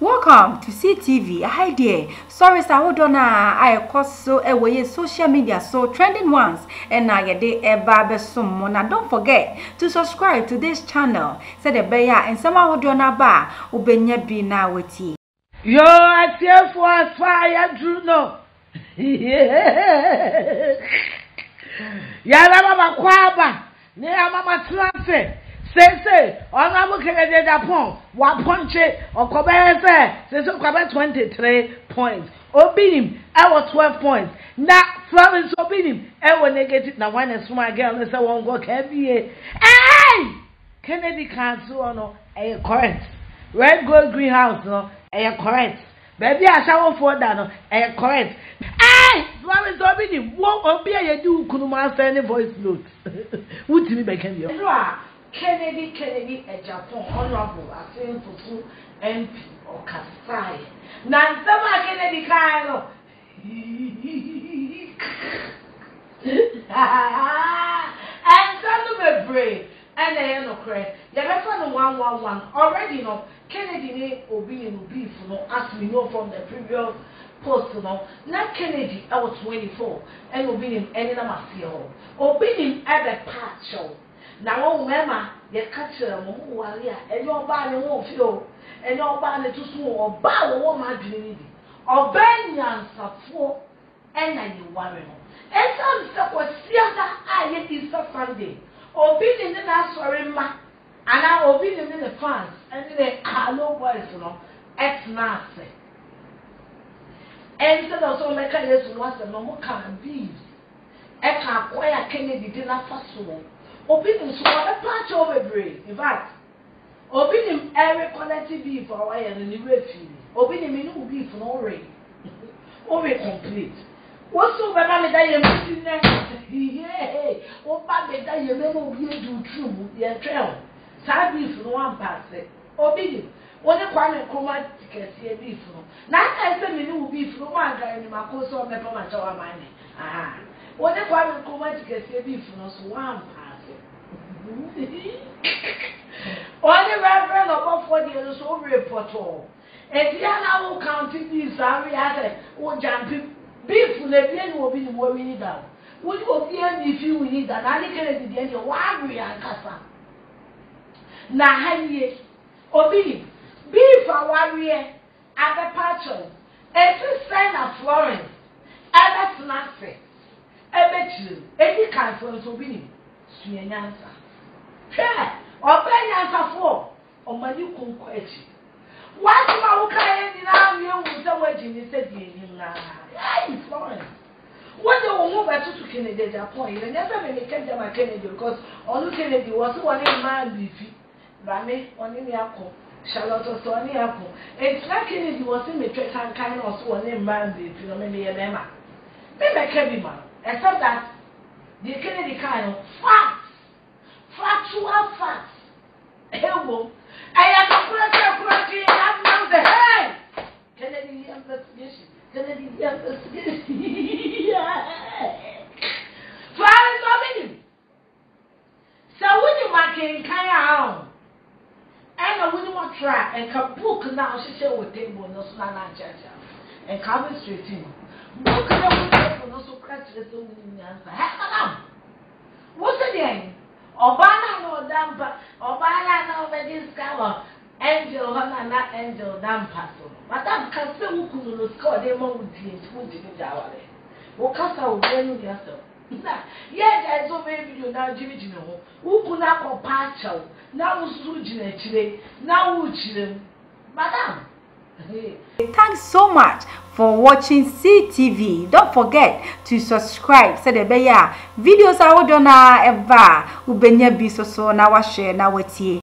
Welcome to CTV. Hi there. Sorry, sir. Hold on. I cause so away social media so trending ones, and I get the ever some mona. Don't forget to subscribe to this channel. Said the bear and somehow hold on a bar. Ubenya be now with you. Yo, I tell for a fire, Juno. Yala mama kwaba. Ne mama transe. Say, on our Kennedy Japon, 1 point, or Cobbett, say, so Cobbett 23 points. Obinim, I was 12 points. Now, Florence Obinim, I will negate it now. One is my girl, unless I won't go KBA. Hey! Kennedy Council, no, a correct. Red Gold Greenhouse, no, a correct. Baby, I shall fall down, a correct. Hey! Florence Obinim, what Obia do couldn't master any voice notes. Would you be making your Kennedy, a Japan honorable, a simple MP or Kasai. Nansama Kennedy Cairo. And some of a brave and a enocrat. The reference 111 already know Kennedy Obinim beef, no, as we know from the previous post, no, not Kennedy, I was 24, and Obinim ended up a seal. Obinim at the part show. Now, remember, you catch them who are here, and your body won't feel, and your body too small, or bow or marginally, or banyans are full, and I worry. And some stuff was theater, I get Easter Sunday, or being in the nursery, and I will be in the fans, and they are no boys, no, ex nurse. And so, also, make a list once a normal can be. I can't quite Kennedy dinner for so. Obinim so a patch over brain. In fact, Obinim every quality beef for a and new refugee. Obinim will be for no rain. Over complete. What's over mammy that you're missing next? Yay! Oh, baby, that you never will do true with your trail. Sad beef no one pass it. Obinim, what a quantity chromatic here beef. Now I said, you will be from one guy in my course on the promise of our money. Ah, what a quantity chromatic here beef no one pass. Only reverend above 40 years old report all. And Diana will count these and react or jumping. Beef will be worried down. Would you be if you need an alligator to get one real cassa? Now, honey, Obinim, beef a warrior at the patron, every sign of Florence, every snack, every chill, every conference Obinim, Swing answer. Yeah, or pay answer for or money cook question. Why do I look at it now? You the wedding said, Hey, Florence. What the woman to Kennedy Japan, and never when it came to my Kennedy because all Kennedy was one man beefy. Rame, one in Yako, Charlotte or Sonny Apple. It's like Kennedy was in the trade and kind of one man beefy, no, maybe a mamma. Maybe I can be man, except that the Kennedy kind of fat. Factual facts. Hello. I am a cracker, I'm not the head. Kennedy investigation. Kennedy investigation. Florence Obinim. So when you mark in Kaya, and I wouldn't want to try and come book now. She said, with table, no slana chacha, and come straight in. Book now, no so crash the woman in the answer. Hey, madam. What's the name? Obana no damper, Obana no bediscover, Angel Hana Angel damper. Madame Castle could score the moment in school to the hour. Wokasa will tell you yourself. Yes, I so many people now, Jimmy Jimmo, who could not compare chow, now Sujin Chile, now Uchilem. Madame. Thanks so much for watching CTV. Don't forget to subscribe. Said the bear videos are done ever. Ubenya be so na wa share na wetie.